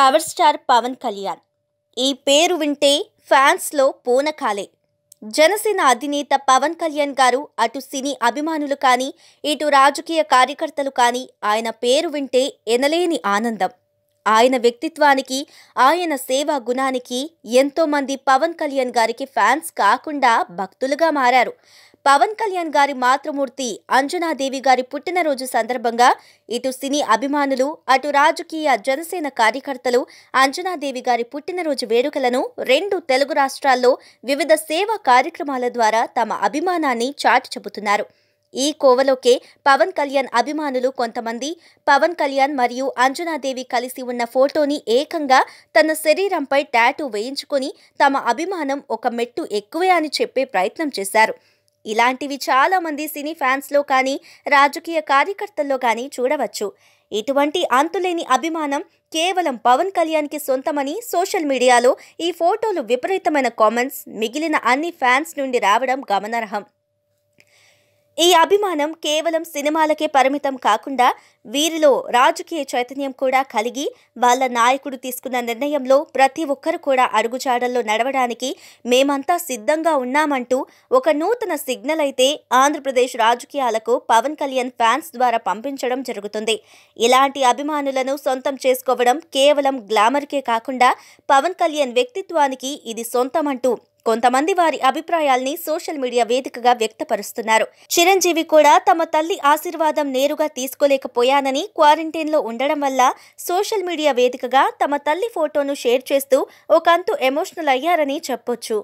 Power star Pawan Kalyan ఈ పేరు వింటే ఫ్యాన్స్ లో పోనకాలే। జనసేన అధినేత పవన్ కళ్యాణ్ గారు అటు సినీ అభిమానులు కాని ఇటు రాజకీయ కార్యకర్తలు కాని ఆయన పేరు వింటే ఎనలేని ఆనందం। ఆయన వ్యక్తిత్వానికి ఆయన సేవా గుణానికి ఎంతో మంది పవన్ కళ్యాణ్ గారికి ఫ్యాన్స్ కాకుండా భక్తులుగా మారారు। పవన్ కళ్యాణ్ గారి మాతృమూర్తి అంజనాదేవి గారి పుట్టినరోజు సందర్భంగా ఇటు సినీ అభిమానులు అటు రాజకీయ జనసేన కార్యకర్తలు అంజనాదేవి గారి పుట్టినరోజు వేడుకలను రెండు తెలుగు రాష్ట్రాల్లో వివిధ సేవా కార్యక్రమాల ద్వారా తమ అభిమానాన్ని చాటి చెబుతున్నారు। ఈ కోవలోకే పవన్ కళ్యాణ్ అభిమానులు కొంతమంది పవన్ కళ్యాణ్ మరియు అంజనాదేవి కలిసి ఉన్న ఫోటోని ఏకంగా తన శరీరంపై టాటూ వేయించుకొని తమ అభిమానం ఒక మెట్టు ఎక్కువే అని చెప్పే ప్రయత్నం చేశారు। ఇలాంటివి చాలా మంది సినీ ఫ్యాన్స్ లో కానీ రాజకీయ కార్యకర్తల్లో కానీ చూడవచ్చు। ఇటువంటి అంతులేని అభిమానం కేవలం పవన్ కళ్యాణ్ కి సొంతమని సోషల్ మీడియాలో ఈ ఫోటోలు విపరీతమైన కామెంట్స్ మిగిలిన అన్ని ఫ్యాన్స్ నుండి రావడం గమనార్హం। ఈ అభిమానం కేవలం సినిమాలకే పరిమితం కాకుండా వీరిలో రాజకీయ చైతన్యం కూడా కలిగి వాళ్ళ నాయకుడు తీసుకున్న నిర్ణయంలో ప్రతి ఒక్కరు కూడా అడుగుజాడల్లో నడవడానికి మేమంతా సిద్ధంగా ఉన్నామంటూ ఒక నూతన సిగ్నల్ అయితే ఆంధ్రప్రదేశ్ రాజకీయాలకు పవన్ కళ్యాణ్ ఫ్యాన్స్ ద్వారా పంపించడం జరుగుతుంది। ఇలాంటి అభిమానులను సొంతం చేసుకోవడం కేవలం గ్లామర్కే కాకుండా పవన్ కళ్యాణ్ వ్యక్తిత్వానికి ఇది సొంతమంటూ కొంతమంది వారి అభిప్రాయాల్ని సోషల్ మీడియా వేదికగా వ్యక్తపరుస్తున్నారు। చిరంజీవి కూడా తమ తల్లి ఆశీర్వాదం నేరుగా తీసుకోలేకపోయానని క్వారంటైన్లో ఉండడం వల్ల సోషల్ మీడియా వేదికగా తమ తల్లి ఫోటోను షేర్ చేస్తూ ఒకంత ఎమోషనల్ అయ్యారని చెప్పొచ్చు।